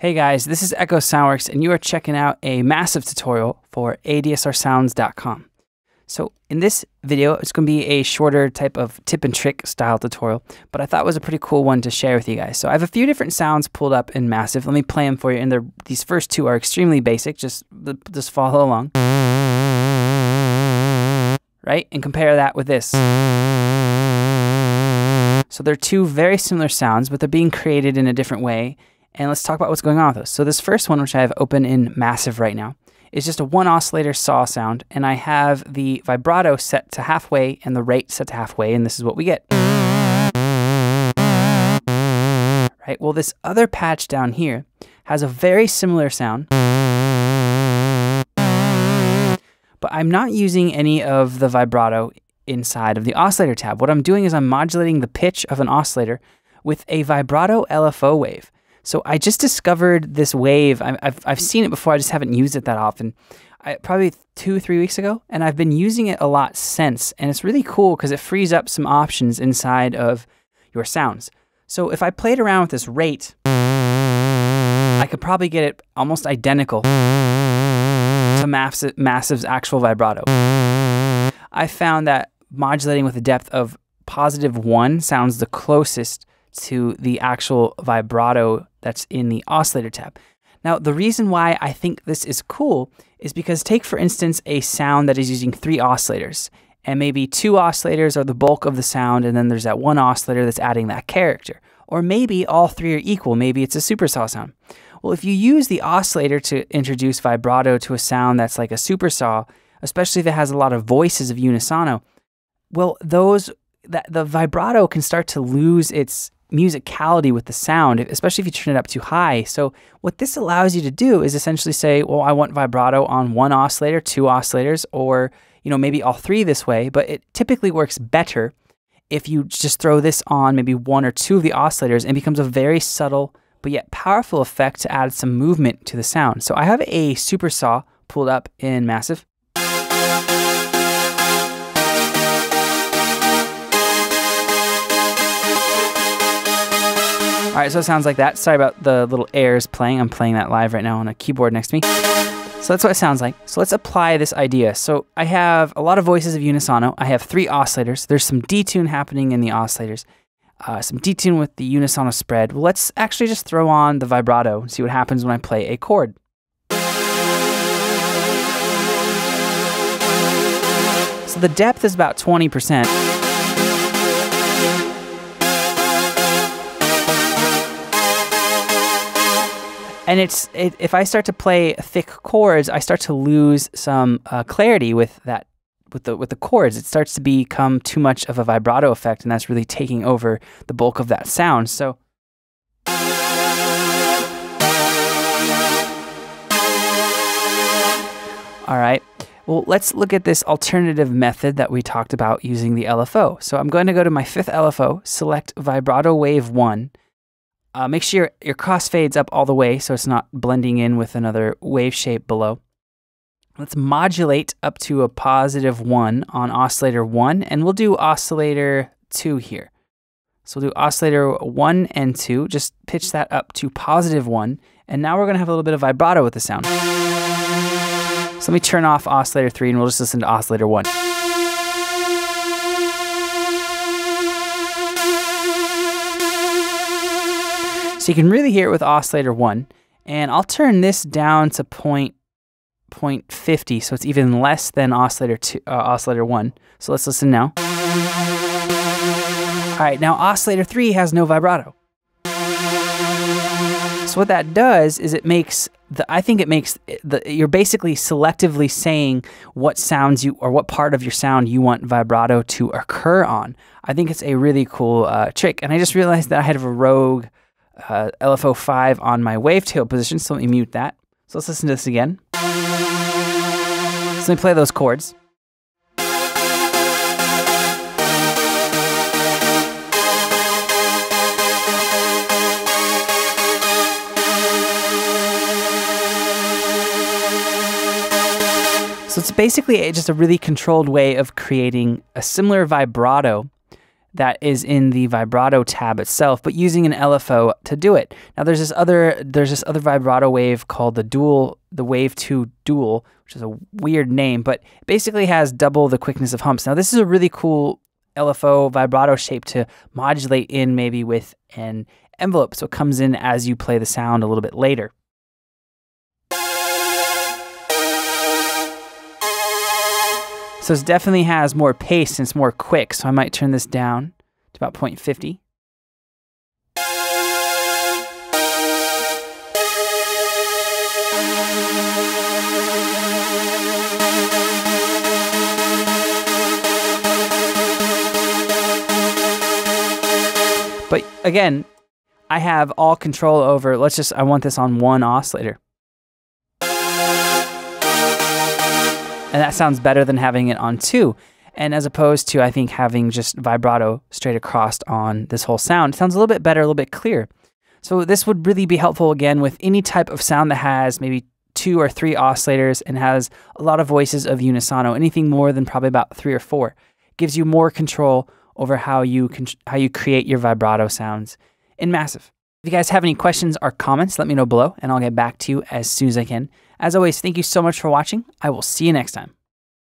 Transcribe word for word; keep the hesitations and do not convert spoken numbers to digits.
Hey guys, this is Echo Soundworks and you are checking out a massive tutorial for A D S R sounds dot com. So in this video, it's going to be a shorter type of tip and trick style tutorial, but I thought it was a pretty cool one to share with you guys. So I have a few different sounds pulled up in MASSIVE. Let me play them for you, and these first two are extremely basic. Just, just follow along. Right? And compare that with this. So they're two very similar sounds, but they're being created in a different way. And let's talk about what's going on with those. So this first one, which I have open in MASSIVE right now, is just a one oscillator saw sound, and I have the vibrato set to halfway and the rate set to halfway, and this is what we get. Right? Well, this other patch down here has a very similar sound, but I'm not using any of the vibrato inside of the oscillator tab. What I'm doing is I'm modulating the pitch of an oscillator with a vibrato L F O wave. So I just discovered this wave. I've, I've seen it before, I just haven't used it that often. I, probably two, three weeks ago, and I've been using it a lot since, and it's really cool because it frees up some options inside of your sounds. So if I played around with this rate, I could probably get it almost identical to Massive, Massive's actual vibrato. I found that modulating with a depth of positive one sounds the closest to the actual vibrato that's in the oscillator tab. Now, the reason why I think this is cool is because take, for instance, a sound that is using three oscillators, and maybe two oscillators are the bulk of the sound, and then there's that one oscillator that's adding that character. Or maybe all three are equal, maybe it's a super saw sound. Well, if you use the oscillator to introduce vibrato to a sound that's like a super saw, especially if it has a lot of voices of unisono, well, those, that, the vibrato can start to lose its musicality with the sound, especially if you turn it up too high. So what this allows you to do is essentially say, well, I want vibrato on one oscillator, two oscillators, or, you know, maybe all three this way, but it typically works better if you just throw this on maybe one or two of the oscillators, and it becomes a very subtle but yet powerful effect to add some movement to the sound. So I have a super saw pulled up in MASSIVE. All right, so it sounds like that. Sorry about the little airs playing. I'm playing that live right now on a keyboard next to me. So that's what it sounds like. So let's apply this idea. So I have a lot of voices of unisono. I have three oscillators. There's some detune happening in the oscillators, uh, some detune with the unisono spread. Well, let's actually just throw on the vibrato and see what happens when I play a chord. So the depth is about twenty percent. And it's it, if I start to play thick chords, I start to lose some uh, clarity with that, with the with the chords. It starts to become too much of a vibrato effect, and that's really taking over the bulk of that sound. So, all right. Well, let's look at this alternative method that we talked about using the L F O. So I'm going to go to my fifth L F O, select vibrato wave one. Uh, make sure your, your crossfades up all the way so it's not blending in with another wave shape below. Let's modulate up to a positive one on oscillator one, and we'll do oscillator two here. So we'll do oscillator one and two, just pitch that up to positive one, and now we're gonna have a little bit of vibrato with the sound. So let me turn off oscillator three and we'll just listen to oscillator one. So you can really hear it with oscillator one, and I'll turn this down to point, point fifty, so it's even less than oscillator two, uh, oscillator one. So let's listen now. All right, now oscillator three has no vibrato. So what that does is it makes the, I think it makes the, you're basically selectively saying what sounds you, or what part of your sound you want vibrato to occur on. I think it's a really cool uh, trick, and I just realized that I had a rogue Uh, L F O five on my wavetail position, so let me mute that. So let's listen to this again. So let me play those chords. So it's basically just a really controlled way of creating a similar vibrato that is in the vibrato tab itself, but using an L F O to do it. Now there's this other there's this other vibrato wave called the dual, the wave two dual, which is a weird name, but basically has double the quickness of humps. Now this is a really cool L F O vibrato shape to modulate in maybe with an envelope, so it comes in as you play the sound a little bit later. So it definitely has more pace and it's more quick, so I might turn this down to about point five zero. But again, I have all control over, let's just, I want this on one oscillator. And that sounds better than having it on two. And as opposed to, I think, having just vibrato straight across on this whole sound, it sounds a little bit better, a little bit clearer. So this would really be helpful, again, with any type of sound that has maybe two or three oscillators and has a lot of voices of unisono, anything more than probably about three or four. It gives you more control over how you, con how you create your vibrato sounds in MASSIVE. If you guys have any questions or comments, let me know below and I'll get back to you as soon as I can. As always, thank you so much for watching. I will see you next time.